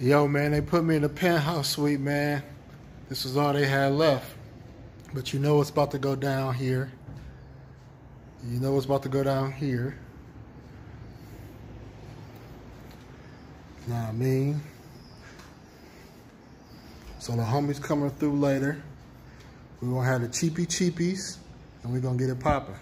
Yo, man, they put me in the penthouse suite, man. This was all they had left. But you know what's about to go down here. You know what's about to go down here. You know what I mean? So the homies coming through later. We're going to have the cheapy cheapies, and we're going to get it popping.